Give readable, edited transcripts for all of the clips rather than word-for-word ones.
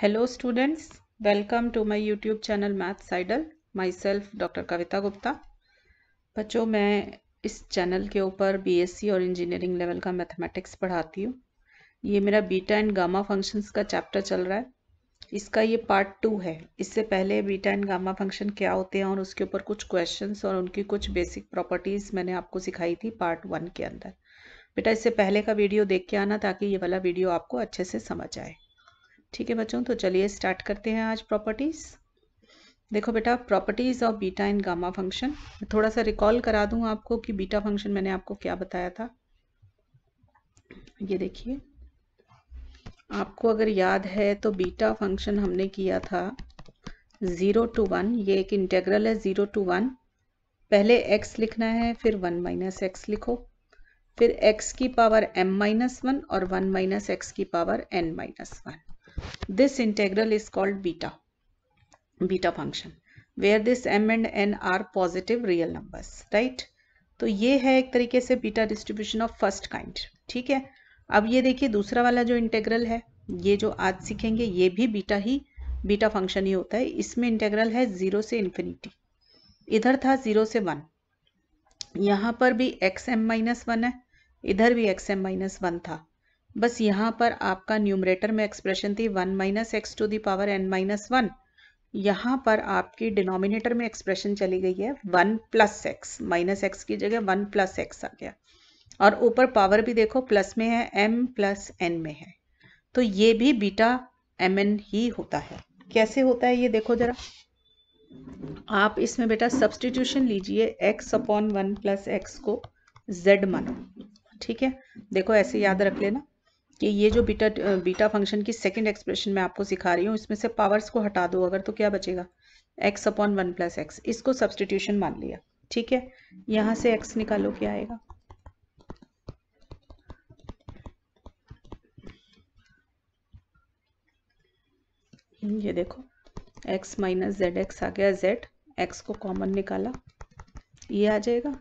Hello students, welcome to my YouTube channel MATHS IDOL. Myself Doctor Kaveeta Gupta. बच्चों, मैं इस channel के ऊपर B.Sc. और इंजीनियरिंग लेवल का मैथमेटिक्स पढ़ाती हूँ. ये मेरा बीटा एंड गामा फंक्शंस का चैप्टर चल रहा है. इसका ये पार्ट 2 है. इससे पहले बीटा एंड गामा फंक्शन क्या होते हैं और उसके ऊपर कुछ क्वेश्चंस और उनकी कुछ बेसिक प्रॉपर्टीज़ मैंने आपको सिखाई थी पार्ट 1 के अंदर. बेटा, इससे पहले का वीडियो देख के आना ताकि ये वाला वीडियो आपको अच्छे से समझ आए. ठीक है बच्चों, तो चलिए स्टार्ट करते हैं आज प्रॉपर्टीज़. देखो बेटा, properties of beta and gamma function. थोड़ा सा रिकॉल करा दूं आपको कि बीटा फंक्शन मैंने आपको क्या बताया था. ये देखिए, आपको अगर याद है तो बीटा फंक्शन हमने किया था 0 to 1. ये एक इंटीग्रल है 0 to 1. पहले x लिखना है, फिर 1 minus x लिखो, फिर x की पावर m minus 1 और 1 minus x की power n minus 1. This integral is called beta function, where this m and n are positive real numbers, right? तो ये है एक तरीके से beta distribution of first kind. ठीक है, अब ये देखिए दूसरा वाला जो इंटेग्रल है, ये जो आज सीखेंगे, ये भी बीटा फंक्शन ही होता है. इसमें इंटेग्रल है 0 से इन्फिनिटी. इधर था 0 से 1. यहाँ पर भी x m minus 1 है, इधर भी x m minus 1 था. बस यहाँ पर आपका न्यूमरेटर में एक्सप्रेशन थी 1 minus x to the power n minus 1. यहाँ पर आपकी डिनोमिनेटर में एक्सप्रेशन चली गई है 1 plus x. माइनस एक्स की जगह 1 plus x आ गया. और ऊपर पावर भी देखो प्लस में है, m plus n में है. तो ये भी बीटा mn ही होता है. कैसे होता है ये देखो जरा आप. इसमें बेटा सब्सटीट्यूशन लीजिए, x upon 1 plus x को z मानो. ठीक है, देखो ऐसे याद रख लेना कि ये जो बीटा फंक्शन की सेकंड एक्सप्रेशन मैं आपको सिखा रही हूँ, इसमें से पावर्स को हटा दो अगर, तो क्या बचेगा, x upon 1 plus x. इसको सब्सटीट्यूशन मान लिया. ठीक है, यहाँ से x निकालो, क्या आएगा, ये देखो x minus z x आ गया. z, x को कॉमन निकाला, ये आ जाएगा.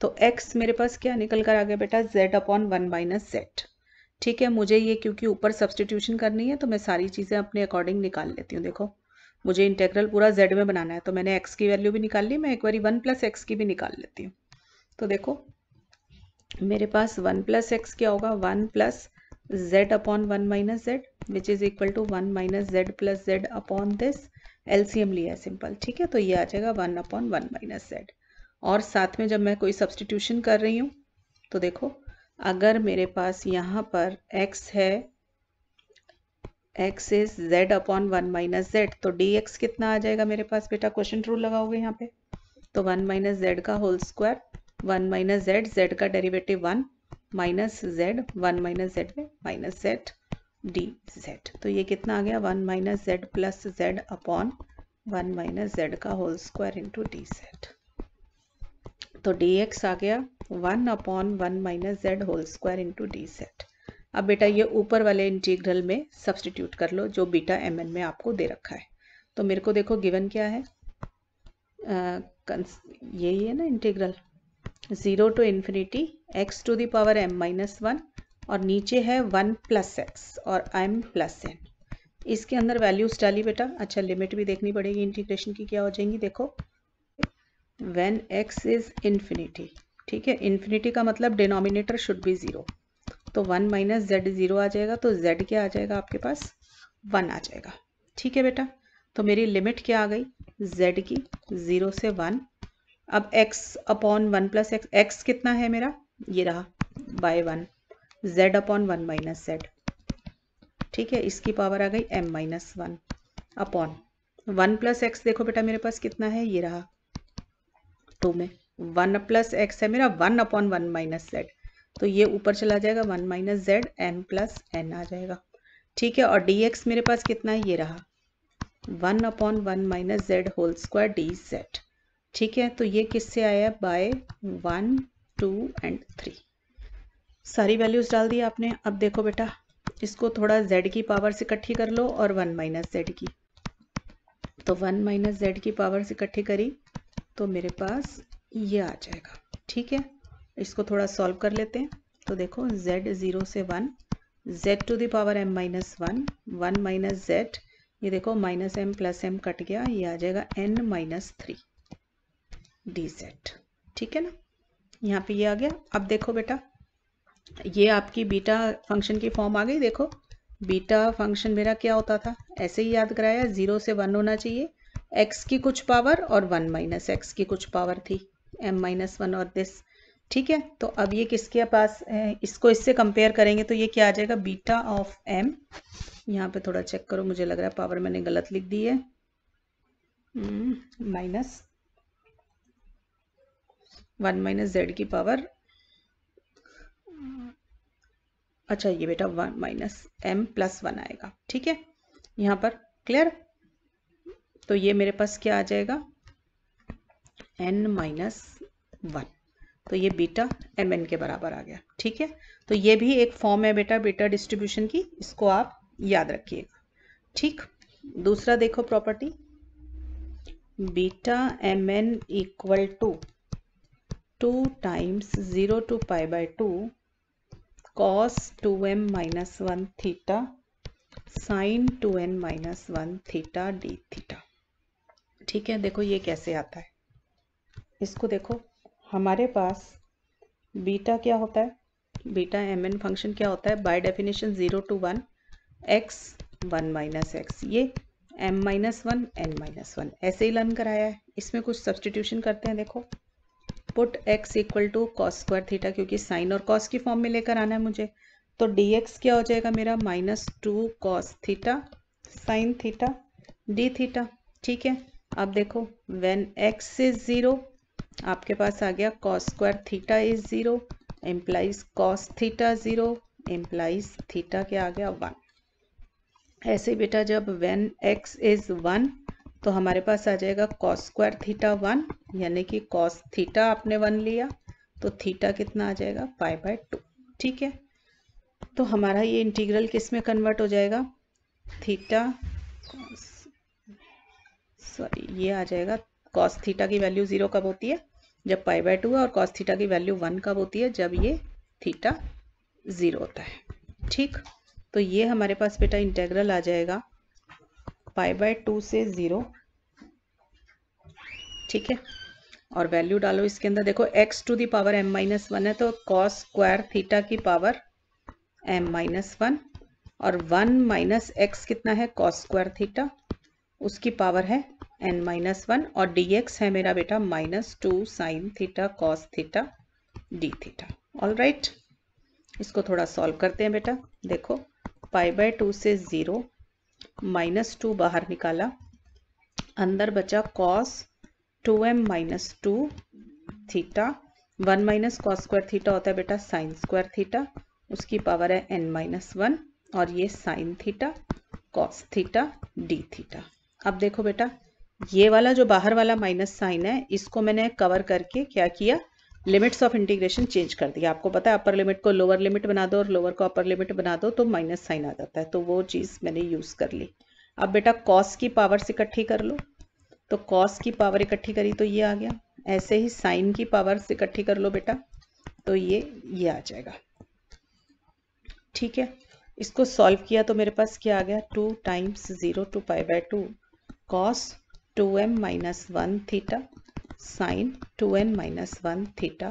तो x मेरे पास क्या निकल कर आ गया बेटा, z upon 1 minus z. ठीक है, मुझे ये क्योंकि ऊपर सब्सटीट्यूशन करनी है तो मैं सारी चीज़ें अपने अकॉर्डिंग निकाल लेती हूँ. देखो, मुझे इंटीग्रल पूरा z में बनाना है तो मैंने x की वैल्यू भी निकाल ली. मैं एक बारी 1 plus x की भी निकाल लेती हूँ. तो देखो मेरे पास 1 plus x क्या होगा, 1 plus z upon 1 minus z, which is equal to 1 minus z plus z upon this. LCM लिया है सिंपल. ठीक है, तो ये आ जाएगा 1 upon 1 minus z. और साथ में जब मैं कोई सब्सटीट्यूशन कर रही हूँ तो देखो, अगर मेरे पास यहाँ पर x है, x is z upon 1 minus z, तो dx कितना आ जाएगा मेरे पास बेटा, क्वोशंट रूल लगाओगे यहाँ पे, तो 1 minus z का होल स्क्वायर, 1 minus z का derivative 1 minus z, 1 minus z में minus z, dz. तो ये कितना आ गया, 1 minus z plus z upon 1 minus z का होल स्क्वायर इंटू dz. तो dx आ गया 1 upon 1 minus z whole square into dz. अब बेटा ये ऊपर वाले इंटीग्रल में सब्सटीट्यूट कर लो जो बीटा mn में आपको दे रखा है. तो मेरे को देखो गिवन क्या है, यही है ना integral 0 to infinity x to the power m minus 1, और नीचे है 1 plus x और m plus n. इसके अंदर वैल्यूज डाली बेटा. अच्छा, लिमिट भी देखनी पड़ेगी इंटीग्रेशन की, क्या हो जाएंगी. देखो When x is infinity, ठीक है, इन्फिनिटी का मतलब डिनोमिनेटर शुड बी 0. तो 1 minus z 0 आ जाएगा. तो z क्या आ जाएगा आपके पास, 1 आ जाएगा. ठीक है बेटा, तो मेरी लिमिट क्या आ गई z की, 0 से 1. अब x upon 1 plus x, x कितना है मेरा, ये रहा, by 1, z upon 1 minus z. ठीक है, इसकी पावर आ गई m minus 1 upon 1 plus x. देखो बेटा मेरे पास कितना है, ये रहा 2 में, 1 plus x है मेरा 1 upon 1 minus z. तो ये ऊपर चला जाएगा 1 minus z, m plus n आ जाएगा. ठीक है, और dx मेरे पास कितना है, ये रहा 1 upon 1 minus z whole square, dz. ठीक है, तो ये किससे आया, बाय 1, 2 and 3. सारी वैल्यूज डाल दी आपने. अब देखो बेटा, इसको थोड़ा z की पावर से इकट्ठी कर लो और 1 minus z की. तो 1 minus z की पावर से इकट्ठी करी तो मेरे पास ये आ जाएगा. ठीक है, इसको थोड़ा सॉल्व कर लेते हैं. तो देखो z 0 से 1, z to the power m minus 1, 1 minus z, ये देखो minus m plus m cut गया, ये आ जाएगा एन माइनस 3 डी सेट। ठीक है ना, यहाँ पे ये आ गया। अब देखो बेटा ये आपकी बीटा फंक्शन की फॉर्म आ गई। देखो बीटा फंक्शन मेरा क्या होता था, ऐसे ही याद कराया, 0 से 1 होना चाहिए, एक्स की कुछ पावर और 1 माइनस एक्स की कुछ पावर थी, m माइनस 1 और दिस। ठीक है, तो अब ये किसके पास है, इसको इससे कंपेयर करेंगे तो ये क्या आ जाएगा, बीटा ऑफ m। यहाँ पे थोड़ा चेक करो, मुझे लग रहा है पावर मैंने गलत लिख दी है, माइनस 1 माइनस z की पावर, अच्छा ये बेटा 1 माइनस m प्लस 1 आएगा। ठीक है, यहाँ पर क्लियर। तो ये मेरे पास क्या आ जाएगा, n माइनस 1। तो ये बीटा mn के बराबर आ गया। ठीक है, तो ये भी एक फॉर्म है बेटा बीटा डिस्ट्रीब्यूशन की, इसको आप याद रखिएगा। ठीक, दूसरा देखो property, beta mn equal to 2 times 0 to π/2 cos 2m minus 1 theta sin 2n minus 1 theta d theta. ठीक है, देखो ये कैसे आता है, इसको देखो, हमारे पास बीटा क्या होता है, बीटा एम एन फंक्शन क्या होता है, by definition 0 to 1 x 1 minus x, ये m माइनस 1 n माइनस 1, ऐसे ही लर्न कराया है। इसमें कुछ सब्सटीट्यूशन करते हैं, देखो put x equal to cos square theta, क्योंकि साइन और कॉस की फॉर्म में लेकर आना है मुझे, तो dx क्या हो जाएगा मेरा, -2 cos theta sine theta d theta. ठीक है, अब देखो वेन x इज 0 आपके पास आ गया cos square theta is 0 implies cos theta 0 implies theta क्या आ गया 1। ऐसे बेटा जब वेन x इज 1 तो हमारे पास आ जाएगा cos स्क्वायर थीटा 1, यानी कि cos थीटा आपने 1 लिया तो थीटा कितना आ जाएगा, π/2। ठीक है, तो हमारा ये इंटीग्रल किस में कन्वर्ट हो जाएगा, थीटा, सॉरी ये आ जाएगा, cos थीटा की वैल्यू 0 कब होती है, जब π/2 है, और cos थीटा की वैल्यू 1 कब होती है, जब ये थीटा 0 होता है। ठीक, तो ये हमारे पास बेटा इंटीग्रल आ जाएगा π/2 से 0। ठीक है, और वैल्यू डालो इसके अंदर, देखो x to the power m minus 1 है, तो cos स्क्वायर थीटा की पावर m माइनस 1, और 1 माइनस x कितना है, cos स्क्वायर थीटा, उसकी पावर है n माइनस 1, और dx है मेरा बेटा -2 sin theta cos theta d theta. Alright, इसको थोड़ा सॉल्व करते हैं बेटा। देखो π/2 से 0, -2 बाहर निकाला, अंदर बचा cos 2m minus 2 theta, 1 minus cos square theta होता है बेटा साइन स्क्वायर थीटा, उसकी पावर है n माइनस 1, और ये sine theta cos theta d theta. अब देखो बेटा ये वाला जो बाहर वाला माइनस साइन है, इसको मैंने कवर करके क्या किया, लिमिट्स ऑफ इंटीग्रेशन चेंज कर दिया। आपको पता है अपर लिमिट को लोअर लिमिट बना दो और लोअर को अपर लिमिट बना दो तो माइनस साइन आ जाता है, तो वो चीज़ मैंने यूज़ कर ली। अब बेटा कॉस की पावर से इकट्ठी कर लो, तो कॉस की पावर इकट्ठी करी तो ये आ गया, ऐसे ही साइन की पावर से इकट्ठी कर लो बेटा तो ये आ जाएगा। ठीक है, इसको सॉल्व किया तो मेरे पास क्या आ गया, 2 times 0 to π/2 cos 2m minus 1 theta sin 2n minus 1 theta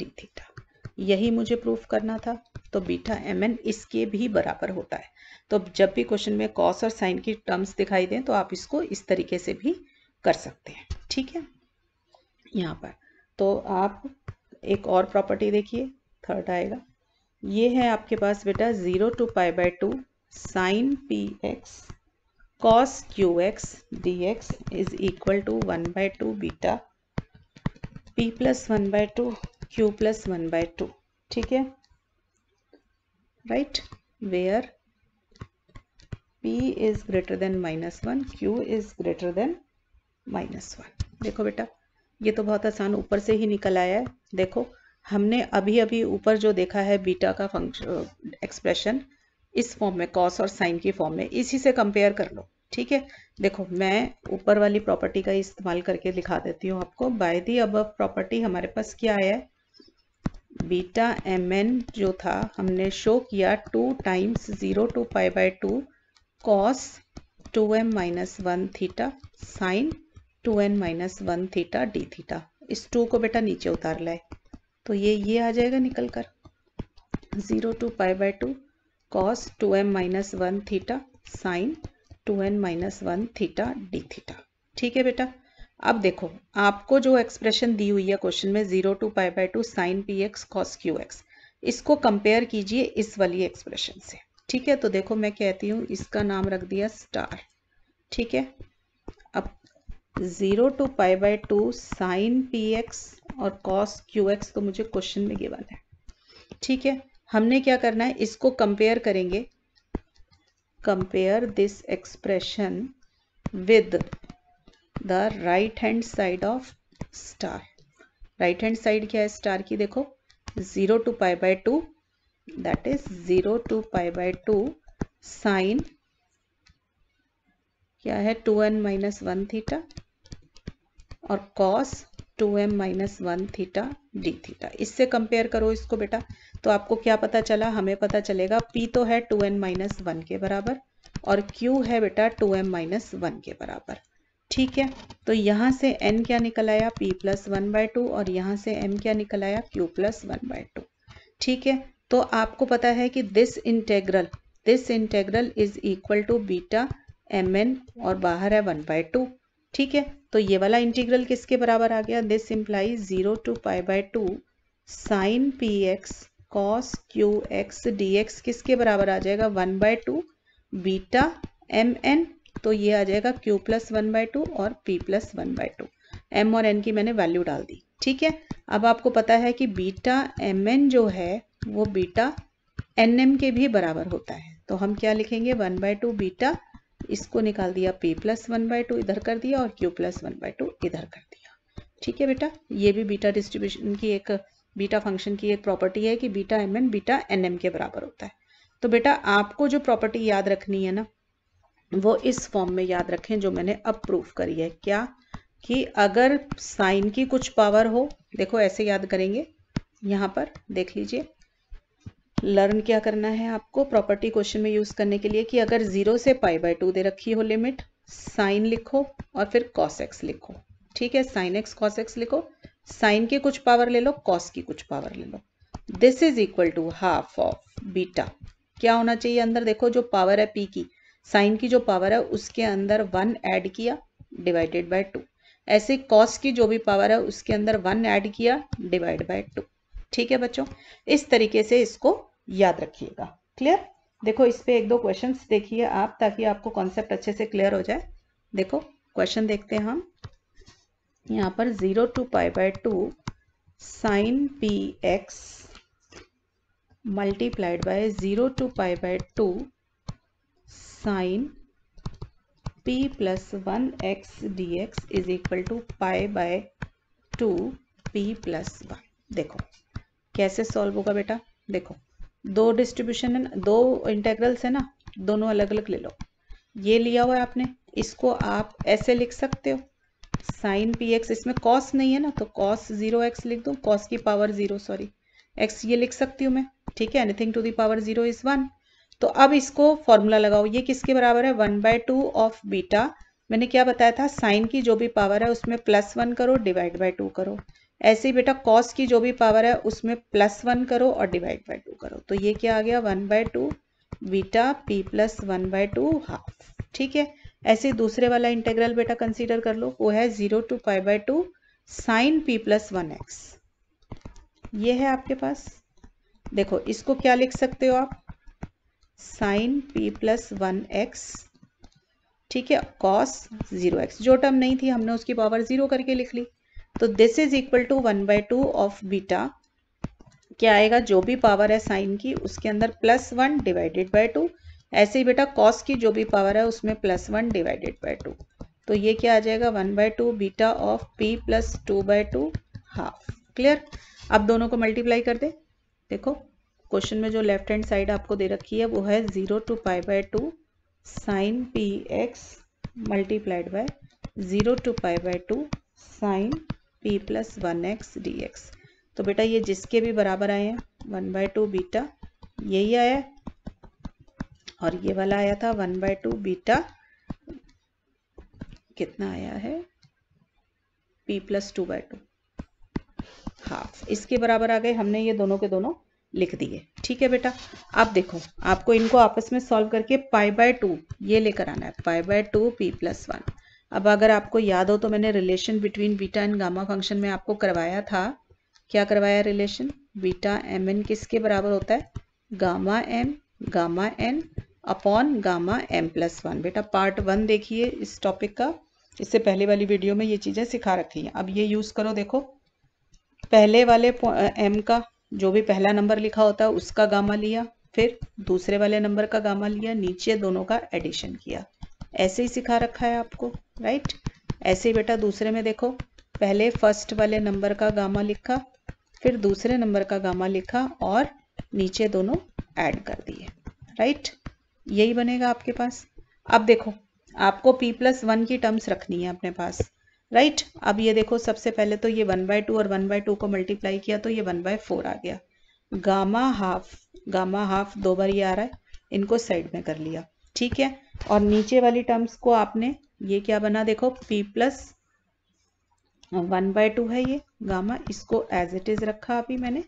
d theta. यही मुझे प्रूफ करना था, तो बीटा mn इसके भी बराबर होता है। तो जब भी क्वेश्चन में cos और sin की टर्म्स दिखाई दें तो आप इसको इस तरीके से भी कर सकते हैं। ठीक है, यहाँ पर तो आप एक और प्रॉपर्टी देखिए, थर्ड आएगा, ये है आपके पास बेटा 0 to π/2 sine px cos qx dx is equal to 1/2 beta p + 1/2 q + 1/2। ठीक है, राइट, वेयर p > -1 q > -1। देखो बेटा ये तो बहुत आसान ऊपर से ही निकल आया है। देखो हमने अभी अभी ऊपर जो देखा है बीटा का फंक्शन एक्सप्रेशन इस फॉर्म में, कॉस और साइन की फॉर्म में, इसी से कंपेयर कर लो। ठीक है, देखो मैं ऊपर वाली प्रॉपर्टी का इस्तेमाल करके लिखा देती हूँ आपको। बाय द अबव प्रॉपर्टी हमारे पास क्या है, बीटा एम एन जो था हमने शो किया 2 times 0 to π/2 cos 2m-1 theta sine 2n-1 theta d theta. इस 2 को बेटा नीचे उतार लाए तो ये आ जाएगा निकल कर 0 to π/2 cos 2m-1 theta sine 2n-1 theta d theta. ठीक है बेटा, अब देखो आपको जो एक्सप्रेशन दी हुई है क्वेश्चन में 0 to π/2 sine px cos qx, इसको कंपेयर कीजिए इस वाली एक्सप्रेशन से। ठीक है, तो देखो मैं कहती हूँ इसका नाम रख दिया स्टार। ठीक है, अब 0 to π/2 साइन px और कॉस qx तो मुझे क्वेश्चन में गिवन है। ठीक है, हमने क्या करना है, इसको कंपेयर करेंगे, compare this expression with the right hand side of star. Right hand side क्या है स्टार की, देखो 0 to π/2 that is 0 to π/2 sine क्या है 2n-1 थीटा और cos 2m-1 theta d theta. इससे कंपेयर करो इसको बेटा, तो आपको क्या पता चला, हमें पता चलेगा p तो है 2n-1 के बराबर और q है बेटा 2m-1 के बराबर। ठीक है, तो यहाँ से n क्या निकल आया p + 1/2 और यहाँ से m क्या निकल आया q + 1/2। ठीक है, तो आपको पता है कि this integral is equal to beta mn और बाहर है 1/2। ठीक है, तो ये वाला इंटीग्रल किसके बराबर आ गया, this imply 0 to π/2 sine px cos qx dx किसके बराबर आ जाएगा 1/2 बीटा mn, तो ये आ जाएगा q + 1/2 और p + 1/2। m और n की मैंने वैल्यू डाल दी। ठीक है, अब आपको पता है कि बीटा mn जो है वो बीटा nm के भी बराबर होता है, तो हम क्या लिखेंगे 1/2 बीटा, इसको निकाल दिया p + 1/2 इधर कर दिया और q + 1/2 इधर कर दिया। ठीक है बेटा, ये भी बीटा डिस्ट्रीब्यूशन की एक बीटा फंक्शन की एक प्रॉपर्टी है कि बीटा mn बीटा nm के बराबर होता है। तो बेटा आपको जो प्रॉपर्टी याद रखनी है ना वो इस फॉर्म में याद रखें जो मैंने अब प्रूफ करी है, क्या कि अगर साइन की कुछ पावर हो, देखो ऐसे याद करेंगे, यहाँ पर देख लीजिए लर्न क्या करना है आपको प्रॉपर्टी क्वेश्चन में यूज करने के लिए कि अगर 0 से π/2 दे रखी हो लिमिट, साइन लिखो और फिर कॉस एक्स लिखो। ठीक है, साइन एक्स कॉस एक्स लिखो, साइन की कुछ पावर ले लो, कॉस की कुछ पावर ले लो। This is equal to half of beta, क्या होना चाहिए अंदर, देखो जो पावर है पी की, साइन की जो पावर है उसके अंदर 1 ऐड किया डिवाइडेड बाय 2, ऐसे कॉस की जो भी पावर है उसके अंदर 1 ऐड किया डिवाइड बाय 2। ठीक है बच्चों, इस तरीके से इसको याद रखिएगा। क्लियर, देखो इस पे 1-2 क्वेश्चंस देखिए आप ताकि आपको कॉन्सेप्ट अच्छे से क्लियर हो जाए। देखो क्वेश्चन देखते हैं हम यहाँ पर 0 to π/2 sine p x multiplied by 0 to π/2 sine p + 1 x dx is equal to π/2 p + 1। देखो कैसे सॉल्व होगा बेटा, देखो दो डिस्ट्रीब्यूशन है ना, दो इंटेग्रल्स है ना, दोनों अलग अलग ले लो। ये लिया हुआ है आपने, इसको आप ऐसे लिख सकते हो साइन पी एक्स, इसमें कॉस नहीं है ना तो कॉस 0x लिख दूँ, कॉस की पावर 0 सॉरी x ये लिख सकती हूँ मैं। ठीक है, anything to the power 0 is 1। तो अब इसको फॉर्मूला लगाओ, ये किसके बराबर है 1/2 ऑफ बीटा, मैंने क्या बताया था साइन की जो भी पावर है उसमें +1 करो डिवाइड बाय 2 करो, ऐसे ही बेटा कॉस की जो भी पावर है उसमें +1 करो और डिवाइड बाय 2 करो। तो ये क्या आ गया 1/2 बीटा p + 1/2 हाफ। ठीक है, ऐसे दूसरे वाला इंटेग्रल बेटा कंसीडर कर लो, वो है 0 to π/2 साइन p + 1 x, ये है आपके पास। देखो इसको क्या लिख सकते हो आप साइन p + 1 x, ठीक है कॉस 0x, जो टर्म नहीं थी हमने उसकी पावर 0 करके लिख ली। तो this is equal to 1/2 of beta, क्या आएगा जो भी पावर है साइन की उसके अंदर +1 डिवाइडेड बाय 2, ऐसे ही बेटा कॉस की जो भी पावर है उसमें +1 डिवाइडेड बाय 2। तो ये क्या आ जाएगा 1/2 beta of p + 2/2 half. Clear, अब दोनों को मल्टीप्लाई कर दे। देखो क्वेश्चन में जो लेफ्ट हैंड साइड आपको दे रखी है वो है 0 to π/2 sine p x multiplied by 0 to π/2 sine p + 1 x dx। तो बेटा ये जिसके भी बराबर आए हैं 1/2 बीटा यही आया और ये वाला आया था 1/2 बीटा कितना आया है p + 2/2 हाफ, इसके बराबर आ गए। हमने ये दोनों के दोनों लिख दिए। ठीक है बेटा, आप देखो आपको इनको आपस में सॉल्व करके π/2 ये लेकर आना है, π/2 p + 1। अब अगर आपको याद हो तो मैंने relation between beta and gamma function में आपको करवाया था, क्या करवाया रिलेशन, बीटा एम एन किसके बराबर होता है, gamma m gamma n upon gamma m + 1। बेटा पार्ट 1 देखिए इस टॉपिक का, इससे पहले वाली वीडियो में ये चीज़ें सिखा रखी हैं। अब ये यूज़ करो, देखो पहले वाले m का जो भी पहला नंबर लिखा होता है उसका गामा लिया, फिर दूसरे वाले नंबर का गामा लिया, नीचे दोनों का एडिशन किया, ऐसे ही सिखा रखा है आपको, राइट। ऐसे ही बेटा दूसरे में देखो, पहले फर्स्ट वाले नंबर का गामा लिखा, फिर दूसरे नंबर का गामा लिखा और नीचे दोनों ऐड कर दिए, राइट। यही बनेगा आपके पास। अब देखो आपको p + 1 की टर्म्स रखनी है अपने पास, राइट। अब ये देखो सबसे पहले तो ये 1/2 और 1/2 को मल्टीप्लाई किया तो ये 1/4 आ गया। गामा हाफ 2 बार ये आ रहा है, इनको साइड में कर लिया, ठीक है। और नीचे वाली टर्म्स को आपने ये क्या बना, देखो p + 1/2 है ये गामा, इसको एज इट इज रखा अभी मैंने।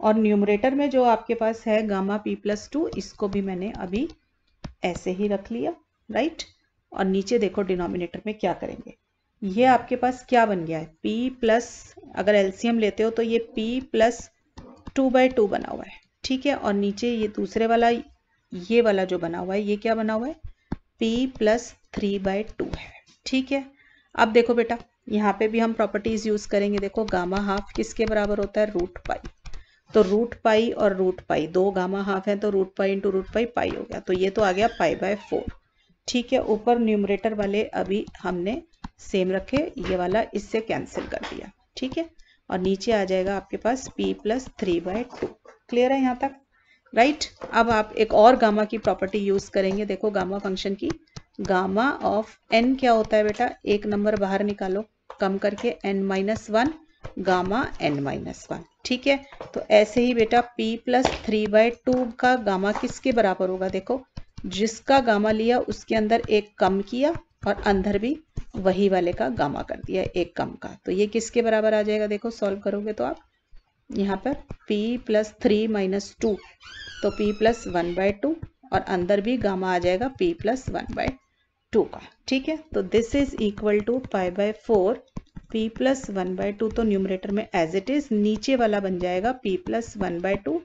और न्यूमरेटर में जो आपके पास है गामा p + 2, इसको भी मैंने अभी ऐसे ही रख लिया, राइट। और नीचे देखो डिनोमिनेटर में क्या करेंगे, ये आपके पास क्या बन गया है p+, अगर एलसीएम लेते हो तो ये p + 2/2 बना हुआ है, ठीक है। और नीचे ये दूसरे वाला, ये वाला जो बना हुआ है ये क्या बना हुआ है, p + 3/2 है, ठीक है। अब देखो बेटा यहाँ पे भी हम प्रॉपर्टीज यूज करेंगे। देखो गामा हाफ किसके बराबर होता है, √π। तो √π और √π, 2 गामा हाफ है तो √π इंटू √π पाई हो गया, तो ये तो आ गया π/4, ठीक है। ऊपर न्यूमरेटर वाले अभी हमने सेम रखे, ये वाला इससे कैंसिल कर दिया, ठीक है। और नीचे आ जाएगा आपके पास p + 3/2। क्लियर है यहाँ तक, राइट। अब आप एक और गामा की प्रॉपर्टी यूज करेंगे। देखो गामा फंक्शन की गामा ऑफ n क्या होता है बेटा, एक नंबर बाहर निकालो कम करके n-1 गामा n-1, ठीक है। तो ऐसे ही बेटा p + 3/2 का गामा किसके बराबर होगा, देखो जिसका गामा लिया उसके अंदर एक कम किया और अंदर भी वही वाले का गामा कर दिया एक कम का, तो ये किसके बराबर आ जाएगा, देखो सॉल्व करोगे तो आप यहाँ पर p + 3 - 2, तो p + 1/2 और अंदर भी गामा आ जाएगा p + 1/2 का, ठीक है। तो this is equal to π/4 p + 1/2, तो न्यूमरेटर में एज इट इज, नीचे वाला बन जाएगा p + 1/2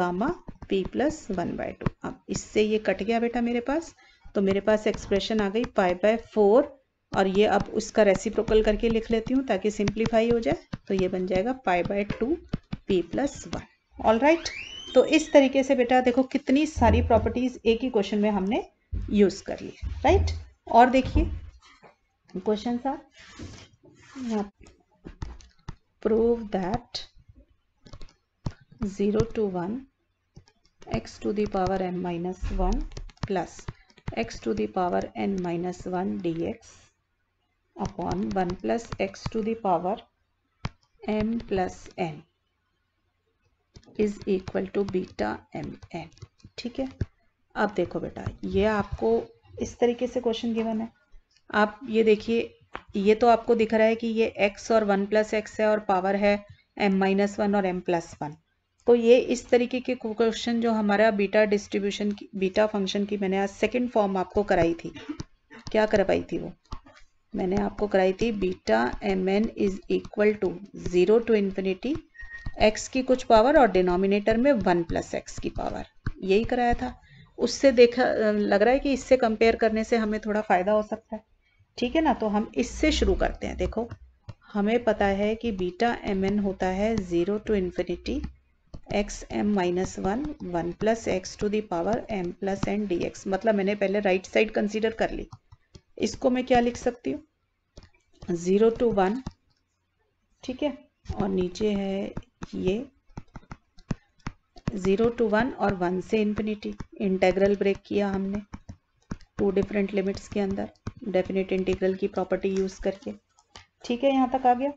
गामा p + 1/2। अब इससे ये कट गया बेटा मेरे पास, तो मेरे पास एक्सप्रेशन आ गई π/4 और ये अब उसका रेसिप्रोकल करके लिख लेती हूँ ताकि सिंप्लीफाई हो जाए, तो ये बन जाएगा π/2 p + 1। ऑल राइट, तो इस तरीके से बेटा देखो कितनी सारी प्रॉपर्टीज एक ही क्वेश्चन में हमने यूज कर ली, राइट। और देखिए क्वेश्चन था, prove that 0 to 1 x⁻m−1 plus x⁻n−1 dx upon 1 + x⁻m+n is equal to βmn, ठीक है। अब देखो बेटा ये आपको इस तरीके से क्वेश्चन गिवन है। आप ये देखिए, ये तो आपको दिख रहा है कि ये x और 1 + x है और पावर है m-1 और m+1। तो ये इस तरीके के क्वेश्चन जो हमारा बीटा डिस्ट्रीब्यूशन की, बीटा फंक्शन की मैंने आज सेकंड फॉर्म आपको कराई थी, क्या करवाई थी वो मैंने आपको कराई थी, beta M N is equal to 0 to ∞ x की कुछ पावर और डिनोमिनेटर में 1 + x की पावर, यही कराया था। उससे देखा लग रहा है कि इससे कंपेयर करने से हमें थोड़ा फायदा हो सकता है, ठीक है ना। तो हम इससे शुरू करते हैं। देखो हमें पता है कि बीटा एम एन होता है 0 to ∞ xm-1 1 + x⁻m+n dx, मतलब मैंने पहले राइट साइड कंसीडर कर ली, इसको मैं क्या लिख सकती हूँ 0 to 1, ठीक है। और नीचे है ये 0 to 1 और 1 से ∞, इंटेग्रल ब्रेक किया हमने 2 डिफरेंट लिमिट्स के अंदर डेफिनेट इंटीग्रल की प्रॉपर्टी यूज करके, ठीक है। यहाँ तक आ गया।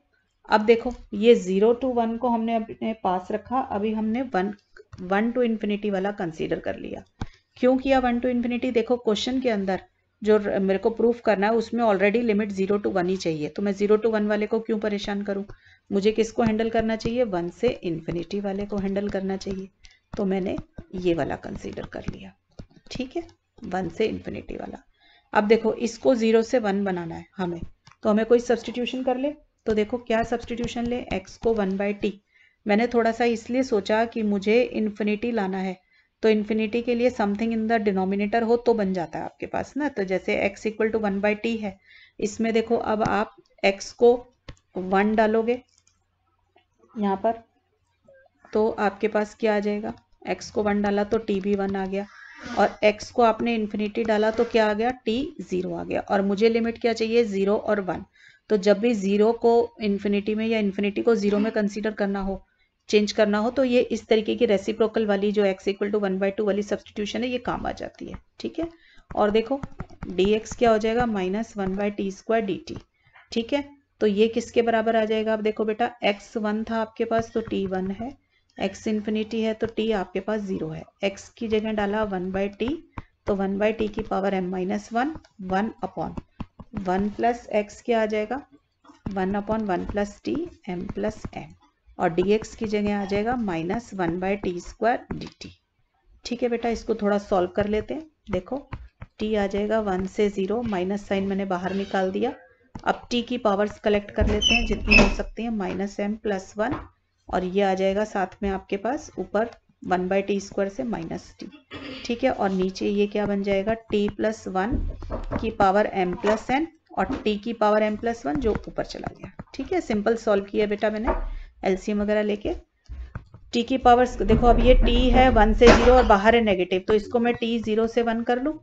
अब देखो ये 0 to 1 को हमने अपने पास रखा, अभी हमने 1 to ∞ वाला कंसीडर कर लिया। क्यों किया 1 to ∞, देखो क्वेश्चन के अंदर जो मेरे को प्रूफ करना है उसमें ऑलरेडी लिमिट 0 to 1 ही चाहिए, तो मैं 0 to 1 वाले को क्यों परेशान करूं। मुझे किसको हैंडल करना चाहिए, 1 से इन्फिनिटी वाले को हैंडल करना चाहिए, तो मैंने ये वाला कंसीडर कर लिया। ठीक है, 1 से इन्फिनिटी वाला। अब देखो इसको 0 से 1 बनाना है हमें, तो हमें कोई सब्सटीट्यूशन कर ले, तो देखो क्या सब्सटीट्यूशन ले, एक्स को 1/t। मैंने थोड़ा सा इसलिए सोचा कि मुझे इन्फिनिटी लाना है, तो इन्फिनिटी के लिए समथिंग इन द डिनोमिनेटर हो तो बन जाता है आपके पास ना, तो जैसे x इक्वल टू 1/t है। इसमें देखो अब आप x को 1 डालोगे यहाँ पर, तो आपके पास क्या आ जाएगा, x को 1 डाला तो t भी 1 आ गया, और x को आपने इन्फिनिटी डाला तो क्या आ गया, t 0 आ गया। और मुझे लिमिट क्या चाहिए, 0 और 1। तो जब भी 0 को इन्फिनिटी में या इन्फिनिटी को 0 में कंसीडर करना हो, चेंज करना हो, तो ये इस तरीके की रेसिप्रोकल वाली जो x इक्वल टू 1/2 वाली सब्सटीट्यूशन है ये काम आ जाती है। ठीक है, और देखो dx क्या हो जाएगा, -1/t²dt। ठीक है, तो ये किसके बराबर आ जाएगा, आप देखो बेटा x 1 था आपके पास तो t 1 है, x इन्फिनिटी है तो t आपके पास 0 है, x की जगह डाला 1/t, तो 1/t⁻m−1 1/1 + x क्या आ जाएगा, 1/1 + t m + n, और dx की जगह आ जाएगा -1/t²dt। ठीक है बेटा, इसको थोड़ा सॉल्व कर लेते हैं। देखो t आ जाएगा 1 से 0, माइनस साइन मैंने बाहर निकाल दिया। अब t की पावर्स कलेक्ट कर लेते हैं जितनी हो सकती है, -m + 1, और ये आ जाएगा साथ में आपके पास ऊपर 1/t² से -t। ठीक है, और नीचे ये क्या बन जाएगा, t + 1 की पावर m + n और t की पावर m + 1 जो ऊपर चला गया। ठीक है, सिंपल सॉल्व किया बेटा मैंने एलसीएम वगैरह लेके। t की पावर्स देखो, अब ये t है 1 से 0 और बाहर है नेगेटिव, तो इसको मैं t 0 से 1 कर लूँ।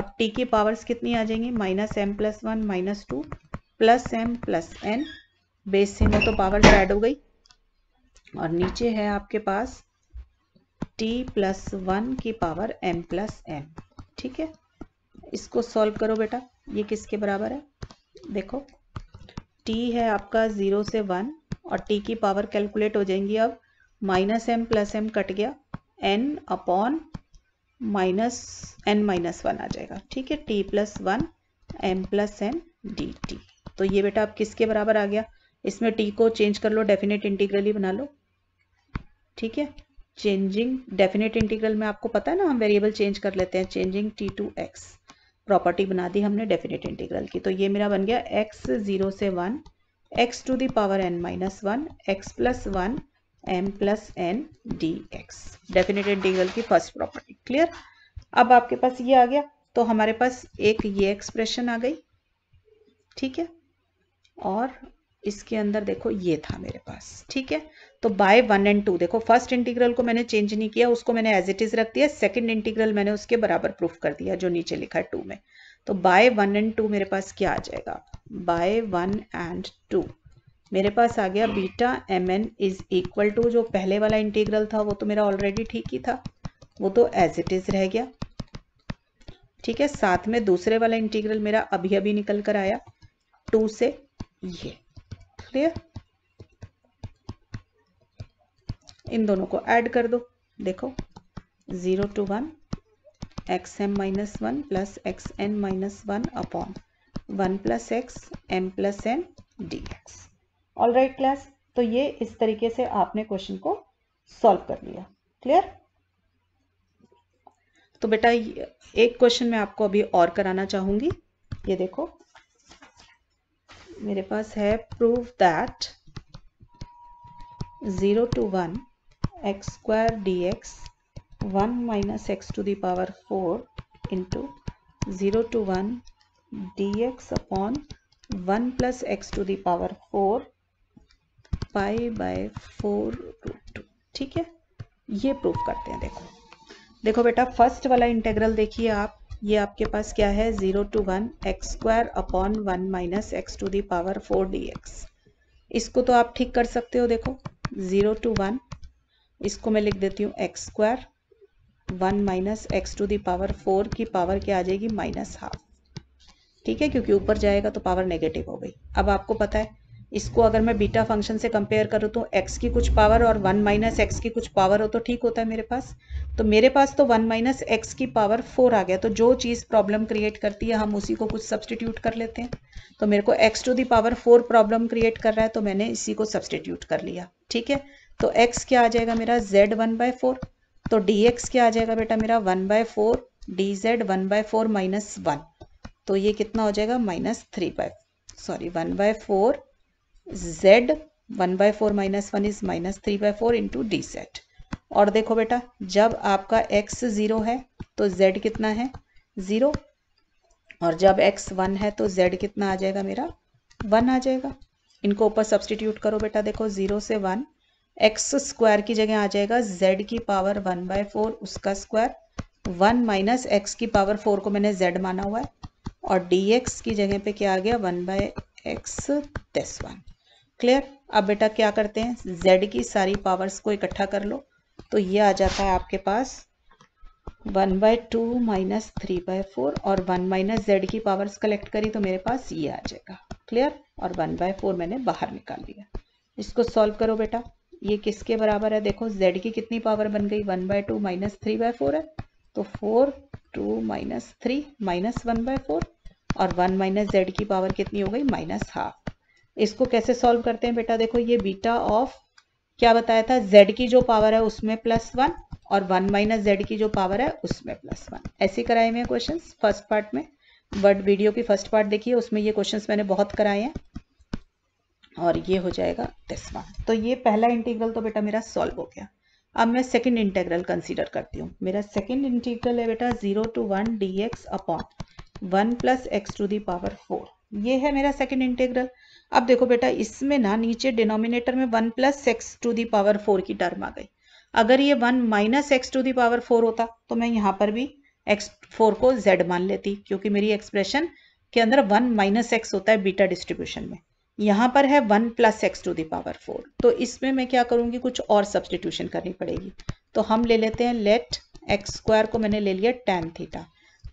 अब t की पावर्स कितनी आ जाएंगी, -m + 1 -2 + m + n, बेस से तो पावर्स ऐड हो गई, और नीचे है आपके पास t + 1 की पावर m + n। ठीक है, इसको सॉल्व करो बेटा, ये किसके बराबर है, देखो t है आपका 0 से 1 और t की पावर कैलकुलेट हो जाएंगी, अब -m + m कट गया, n अपॉन -n-1 आ जाएगा। ठीक है, t + 1 m + n dt। तो ये बेटा अब किसके बराबर आ गया, इसमें t को चेंज कर लो, डेफिनेट इंटीग्रल ही बना लो। ठीक है, चेंजिंग डेफिनेट इंटीग्रल में आपको पता है ना, हम वेरिएबल चेंज कर लेते हैं, changing t to x, property बना दी हमने डेफिनेट इंटीग्रल की। तो ये मेरा बन गया x 0 से 1 x⁻n−1 x + 1 m + n dx, definite integral की फर्स्ट प्रॉपर्टी। क्लियर, अब आपके पास ये आ गया, तो हमारे पास एक ये एक्सप्रेशन आ गई। ठीक है, और इसके अंदर देखो ये था मेरे पास। ठीक है, तो बाय 1 और 2 देखो, फर्स्ट इंटीग्रल को मैंने चेंज नहीं किया, उसको मैंने एज इट इज रख दिया, सेकंड इंटीग्रल मैंने उसके बराबर प्रूफ कर दिया जो नीचे लिखा है 2 में। तो बाय 1 और 2 मेरे पास क्या आ जाएगा, बाय 1 और 2 मेरे पास आ गया beta M N is equal to, जो पहले वाला इंटीग्रल था वो तो मेरा ऑलरेडी ठीक ही था, वो तो एज इट इज रह गया। ठीक है, साथ में दूसरे वाला इंटीग्रल मेरा अभी अभी निकल कर आया 2 से, ये क्लियर, इन दोनों को ऐड कर दो। देखो 0 to 1 x m−1 plus x n−1 upon 1 + x m + n dx। All right class, तो ये इस तरीके से आपने क्वेश्चन को सॉल्व कर लिया। क्लियर, तो बेटा एक क्वेश्चन मैं आपको अभी और कराना चाहूंगी। ये देखो मेरे पास है, prove that 0 to 1 x² dx 1 - x⁴ into 0 to 1 dx upon 1 + x⁴ π/4√2। ठीक है, ये प्रूफ करते हैं। देखो देखो बेटा, फर्स्ट वाला इंटीग्रल देखिए आप, ये आपके पास क्या है, 0 to 1 x² upon 1 - x⁴ dx। इसको तो आप ठीक कर सकते हो। देखो 0 to 1 इसको मैं लिख देती हूँ x² 1 - x⁴ की पावर क्या आ जाएगी, -1/2। ठीक है, क्योंकि ऊपर जाएगा तो पावर नेगेटिव हो गई। अब आपको पता है इसको अगर मैं बीटा फंक्शन से कंपेयर करूँ तो एक्स की कुछ पावर और 1 माइनस एक्स की कुछ पावर हो तो ठीक होता है मेरे पास। तो मेरे पास तो 1 माइनस एक्स की पावर 4 आ गया। तो जो चीज़ प्रॉब्लम क्रिएट करती है हम उसी को कुछ सब्सटीट्यूट कर लेते हैं। तो मेरे को x⁴ प्रॉब्लम क्रिएट कर रहा है, तो मैंने इसी को सब्सटीट्यूट कर लिया। ठीक है, तो x क्या आ जाएगा मेरा z1/4। तो dx क्या आ जाएगा बेटा मेरा 1/4 dz 1/4 माइनस 1। तो ये कितना हो जाएगा -1/4 z 1/4 minus 1 is -3/4 into D set. और देखो बेटा जब आपका x 0 है तो z कितना है 0, और जब x 1 है तो z कितना आ जाएगा मेरा 1 आ जाएगा। इनको ऊपर सब्सटीट्यूट करो बेटा, देखो 0 से 1 x² की जगह आ जाएगा z की पावर 1/4 उसका स्क्वायर 1 माइनस एक्स की पावर 4 को मैंने z माना हुआ है, और dx की जगह पे क्या आ गया 1/x प्लस 1। क्लियर। अब बेटा क्या करते हैं z की सारी पावर्स को इकट्ठा कर लो, तो ये आ जाता है आपके पास 1/2 माइनस 3/4 और 1 माइनस जेड की पावर्स कलेक्ट करी तो मेरे पास ये आ जाएगा। क्लियर। और 1/4 मैंने बाहर निकाल लिया। इसको सॉल्व करो बेटा, ये किसके बराबर है देखो z की कितनी पावर बन गई 1/2 माइनस 3/4 है, तो 4 2 माइनस 3 माइनस 1/4 और 1 माइनस जेड की पावर कितनी हो गई -½ इसको कैसे सॉल्व करते हैं बेटा देखो ये बीटा ऑफ क्या बताया था z की जो पावर है उसमें +1 और 1 माइनस जेड की जो पावर है उसमें +1। ऐसे कराए हुए क्वेश्चन फर्स्ट पार्ट में, वर्ड वीडियो की फर्स्ट पार्ट देखिए उसमें ये क्वेश्चन मैंने बहुत कराए हैं। और ये हो जाएगा 10वां। तो ये पहला इंटीग्रल तो बेटा मेरा सॉल्व हो गया। अब मैं सेकंड इंटीग्रल कंसीडर करती हूँ। मेरा सेकंड इंटीग्रल है बेटा 0 to 1 dx अपॉन 1 + x⁴। ये है मेरा सेकंड इंटीग्रल। अब देखो बेटा इसमें ना नीचे डिनोमिनेटर में 1 + x⁴ की टर्म आ गई। अगर ये 1 माइनस x⁴ होता तो मैं यहाँ पर भी x4 को z मान लेती, क्योंकि मेरी एक्सप्रेशन के अंदर 1 माइनस x होता है बीटा डिस्ट्रीब्यूशन में। यहाँ पर है 1 + x⁴। तो इसमें मैं क्या करूँगी कुछ और सब्सटीट्यूशन करनी पड़ेगी। तो हम ले लेते हैं लेट x² को मैंने ले लिया tan थीटा,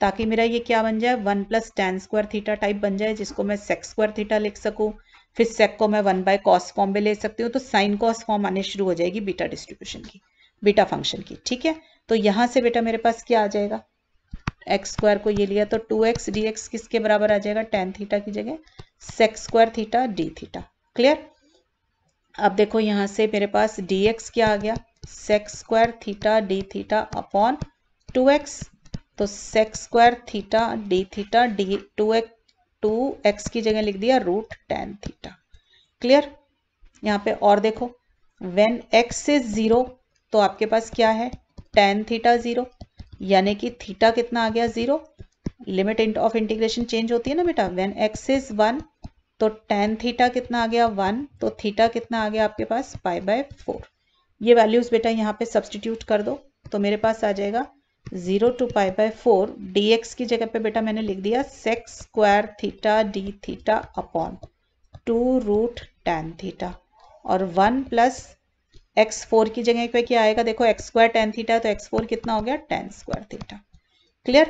ताकि मेरा ये क्या बन जाए 1 + tan² थीटा टाइप बन जाए, जिसको मैं sec² थीटा लिख सकूँ। फिर सेक को मैं 1/cos फॉर्म में ले सकती हूँ, तो साइन कॉस फॉर्म आने शुरू हो जाएगी बीटा डिस्ट्रीब्यूशन की, बीटा फंक्शन की। ठीक है, तो यहाँ से बेटा मेरे पास क्या आ जाएगा x² को ये लिया तो 2x dx किसके बराबर आ जाएगा tan थीटा की जगह sec² theta d theta. Clear. अब देखो यहाँ से मेरे पास dx क्या आ गया sec² theta d theta upon 2x। तो sec² theta d theta D 2x की जगह लिख दिया √tan थीटा। क्लियर। यहाँ पे और देखो वेन x इज 0 तो आपके पास क्या है tan थीटा 0, यानी कि थीटा कितना आ गया 0। लिमिट ऑफ इंटीग्रेशन चेंज होती है ना बेटा। वेन x इज 1 तो tan थीटा कितना आ गया 1, तो थीटा कितना आ गया आपके पास π/4। ये वैल्यूज बेटा यहाँ पे सब्सटीट्यूट कर दो तो मेरे पास आ जाएगा 0 to π/4 dx की जगह पे बेटा मैंने लिख दिया sec² theta d theta upon 2 √tan theta और 1 + x⁴ की जगह पे क्या आएगा देखो x² tan थीटा, तो x4 कितना हो गया tan² थीटा। क्लियर।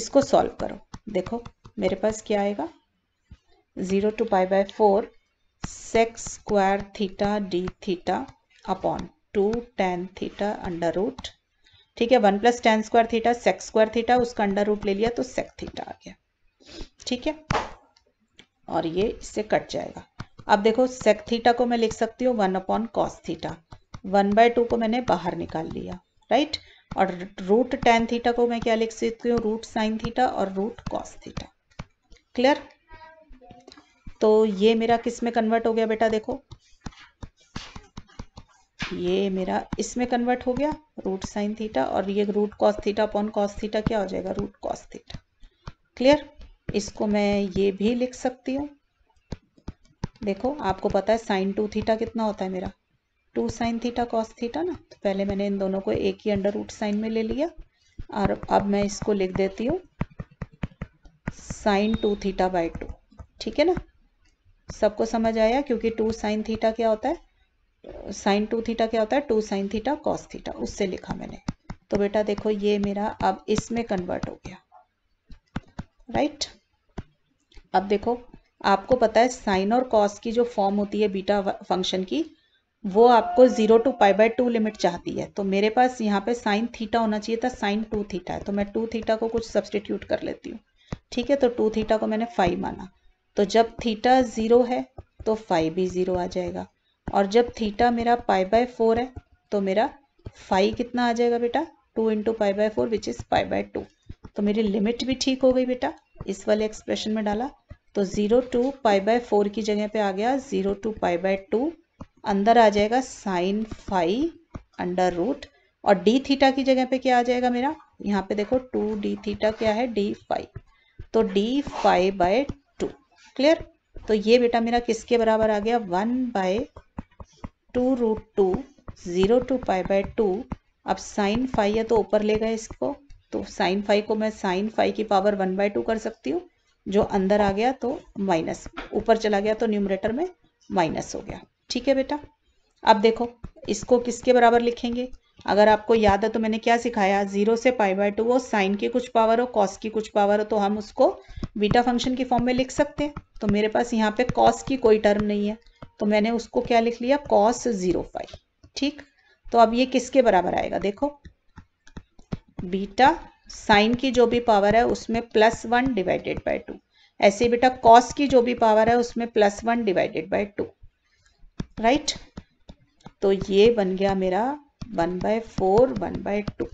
इसको सॉल्व करो, देखो मेरे पास क्या आएगा 0 to π/4 sec² theta d theta upon 2 tan theta under root. ठीक है, 1 + tan² थीटा sec² थीटा उसका अंडर रूट ले लिया तो sec थीटा आ गया। ठीक है, और ये इससे कट जाएगा। अब देखो sec थीटा को मैं लिख सकती हूँ 1 upon cos थीटा। 1/2 को मैंने बाहर निकाल लिया, राइट। और √tan थीटा को मैं क्या लिख सकती हूँ √sin थीटा और √cos थीटा। क्लियर। तो ये मेरा किस में कन्वर्ट हो गया बेटा देखो ये मेरा इसमें कन्वर्ट हो गया √sin थीटा और ये √cos theta upon cos theta क्या हो जाएगा √cos थीटा। क्लियर। इसको मैं ये भी लिख सकती हूँ। देखो आपको पता है sin 2 थीटा कितना होता है मेरा 2 sin थीटा cos थीटा ना, तो पहले मैंने इन दोनों को एक ही अंडर रूट साइन में ले लिया और अब मैं इसको लिख देती हूँ sin 2 थीटा/2। ठीक है ना, सबको समझ आया, क्योंकि 2 sin थीटा क्या होता है sin 2 थीटा क्या होता है 2 sin थीटा cos थीटा, उससे लिखा मैंने। तो बेटा देखो ये मेरा अब इसमें कन्वर्ट हो गया, राइट। अब देखो आपको पता है साइन और कॉस की जो फॉर्म होती है बीटा फंक्शन की, वो आपको 0 to π/2 लिमिट चाहती है। तो मेरे पास यहाँ पे साइन थीटा होना चाहिए था, साइन 2 थीटा है, तो मैं 2 थीटा को कुछ सब्सटीट्यूट कर लेती हूँ। ठीक है, तो 2 थीटा को मैंने 5 माना, तो जब थीटा 0 है तो 5 भी 0 आ जाएगा, और जब थीटा मेरा π/4 है तो मेरा 5 कितना आ जाएगा बेटा, 2 into π/4 विच इज़ π/2। तो मेरी लिमिट भी ठीक हो गई बेटा, इस वाले एक्सप्रेशन में डाला तो 0 to π/4 की जगह पे आ गया 0 to π/2, अंदर आ जाएगा साइन फाई अंडर रूट, और डी थीटा की जगह पे क्या आ जाएगा मेरा, यहाँ पे देखो 2 d थीटा क्या है, डी फाई, तो d π/2। क्लियर, तो ये बेटा मेरा किसके बराबर आ गया, 1/2√2 0 to π/2। अब साइन फाई है तो ऊपर ले गए इसको, तो साइन फाई को मैं साइन फाई की पावर 1/2 कर सकती हूँ, जो अंदर आ गया तो माइनस, ऊपर चला गया तो न्यूमरेटर में माइनस हो गया। ठीक है बेटा, अब देखो इसको किसके बराबर लिखेंगे, अगर आपको याद है तो मैंने क्या सिखाया, 0 से π/2 हो, साइन की कुछ पावर हो, कॉस की कुछ पावर हो, तो हम उसको बीटा फंक्शन की फॉर्म में लिख सकते हैं। तो मेरे पास यहाँ पे कॉस की कोई टर्म नहीं है, तो मैंने उसको क्या लिख लिया, cos 0 फाई। ठीक, तो अब ये किसके बराबर आएगा, देखो बीटा साइन की जो भी पावर है उसमें +1 डिवाइडेड बाय 2, ऐसे बेटा कॉस की जो भी पावर है उसमें +1 डिवाइडेड बाय 2, राइट। तो ये बन गया मेरा 1/4 1/2।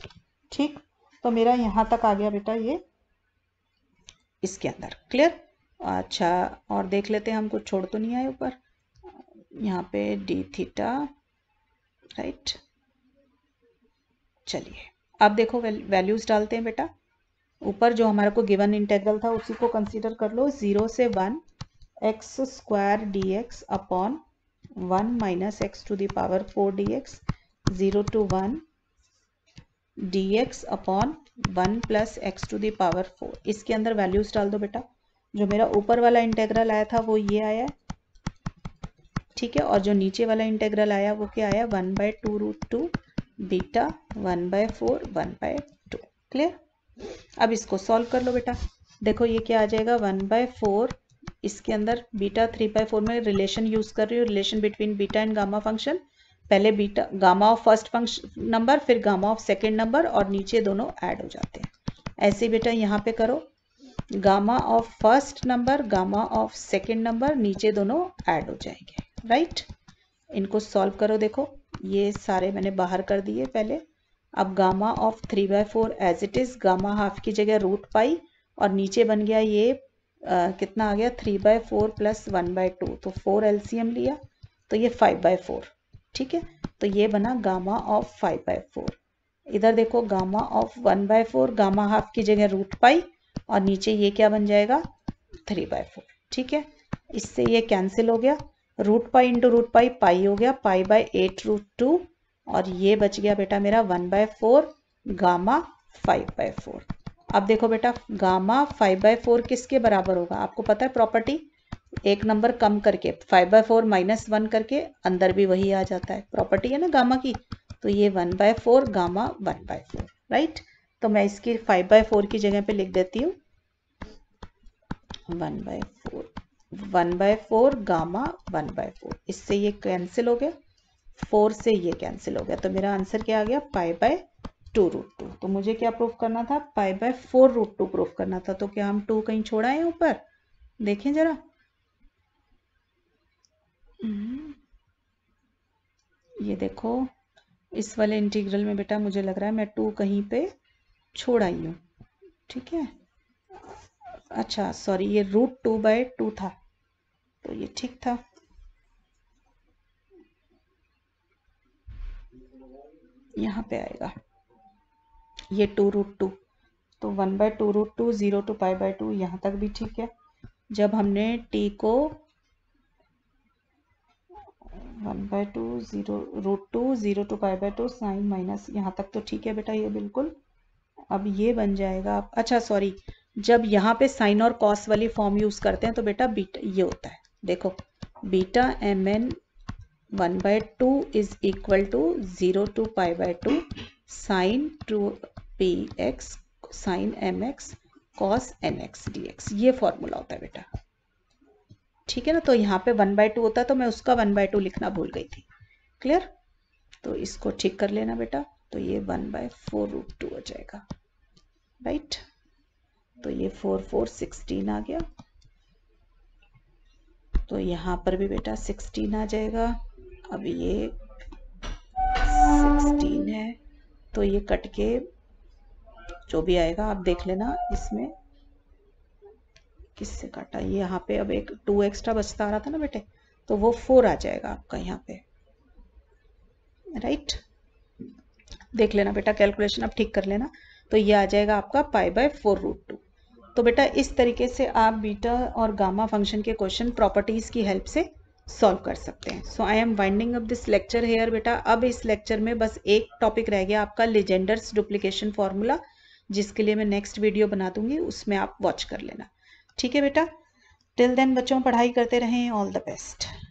ठीक, तो मेरा यहाँ तक आ गया बेटा ये इसके अंदर। क्लियर, अच्छा और देख लेते हैं, हम कुछ छोड़ तो नहीं आए ऊपर, यहाँ पे डी थीटा, राइट। चलिए अब देखो वैल्यूज डालते हैं बेटा, ऊपर जो हमारे को गिवन इंटेग्रल था उसी को कंसीडर कर लो, 0 से 1 x² dx upon 1 - x⁴ dx 0 to 1 dx upon 1 + x⁴। इसके अंदर वैल्यूज डाल दो बेटा, जो मेरा ऊपर वाला इंटेग्रल आया था वो ये आया, ठीक है, और जो नीचे वाला इंटेग्रल आया वो क्या आया, 1/2√2 बीटा 1/4 1/2। क्लियर, अब इसको सॉल्व कर लो बेटा, देखो ये क्या आ जाएगा, 1/4, इसके अंदर बीटा 3/4 में रिलेशन यूज कर रही हूँ, relation between beta and gamma function, पहले beta gamma of first function number, फिर गामा ऑफ सेकेंड नंबर, और नीचे दोनों ऐड हो जाते हैं। ऐसे बेटा यहाँ पे करो, gamma of first number, gamma of second number, नीचे दोनों ऐड हो जाएंगे, राइट। इनको सॉल्व करो, देखो ये सारे मैंने बाहर कर दिए पहले। अब gamma of 3/4 as it is, gamma half की जगह रूट पाई, और नीचे बन गया ये कितना आ गया, 3/4 + 1/2, तो 4 एलसीएम लिया तो ये 5/4। ठीक है, तो ये बना गामा ऑफ 5/4। इधर देखो गामा ऑफ 1/4, गामा हाफ की जगह रूट पाई, और नीचे ये क्या बन जाएगा, 3/4। ठीक है, इससे ये कैंसिल हो गया, root pi into root pi pi हो गया, π/8√2, और ये बच गया बेटा मेरा 1/4 गामा 5/4। अब देखो बेटा गामा 5/4 किसके बराबर होगा, आपको पता है प्रॉपर्टी, एक नंबर कम करके 5/4 - 1 करके अंदर भी वही आ जाता है, प्रॉपर्टी है ना गामा की, तो ये 1/4 गामा 1/4, राइट। तो मैं इसकी 5/4 की जगह पे लिख देती हूँ 1/4 गामा 1/4, इससे ये कैंसिल हो गया, 4 से ये कैंसिल हो गया, तो मेरा आंसर क्या आ गया, π/2√2। तो मुझे क्या प्रूफ करना था, π/4√2 प्रूफ करना था, तो क्या हम 2 कहीं छोड़ा है ऊपर, देखें जरा, ये देखो इस वाले इंटीग्रल में बेटा मुझे लग रहा है मैं 2 कहीं पे छोड़ आई हूँ। ठीक है, अच्छा सॉरी, ये √2/2 था, तो ये ठीक था। यहाँ पे आएगा ये 2√2, तो 1/2√2 0 to π/2, यहाँ तक भी ठीक है। जब हमने t को 1/2 0√2 0 to π/2 साइन माइनस, यहाँ तक तो ठीक है बेटा ये बिल्कुल। अब ये बन जाएगा, अच्छा सॉरी, जब यहाँ पे साइन और कॉस वाली फॉर्म यूज करते हैं तो बेटा बीटा ये होता है, देखो beta mn 1/2 is equal to 0 to π/2 sine 2px sine mx cos nx dx, ये फॉर्मूला होता है बेटा। ठीक है ना। तो यहाँ पे 1/2 होता तो मैं उसका 1/2 लिखना भूल गई थी। क्लियर, तो इसको ठीक कर लेना बेटा। तो ये 1/4√2 हो जाएगा, राइट। तो ये 4, 4, 16 आ गया। तो यहाँ पर भी बेटा 16 आ जाएगा। अब ये 16 है तो ये कट के जो भी आएगा आप देख लेना। इसमें किससे काटा, ये यहाँ पे अब एक 2 एक्स्ट्रा बचता आ रहा था ना बेटे, तो वो 4 आ जाएगा आपका यहाँ पे, राइट। देख लेना बेटा, कैलकुलेशन आप ठीक कर लेना। तो ये आ जाएगा आपका π/4√2। तो बेटा इस तरीके से आप बीटा और गामा फंक्शन के क्वेश्चन प्रॉपर्टीज की हेल्प से सॉल्व कर सकते हैं। So I am winding up this lecture here बेटा। अब इस लेक्चर में बस एक टॉपिक रह गया आपका, लेजेंडर्स डुप्लीकेशन फॉर्मूला, जिसके लिए मैं नेक्स्ट वीडियो बना दूंगी, उसमें आप वॉच कर लेना। ठीक है बेटा, टिल देन बच्चों पढ़ाई करते रहें। All the best.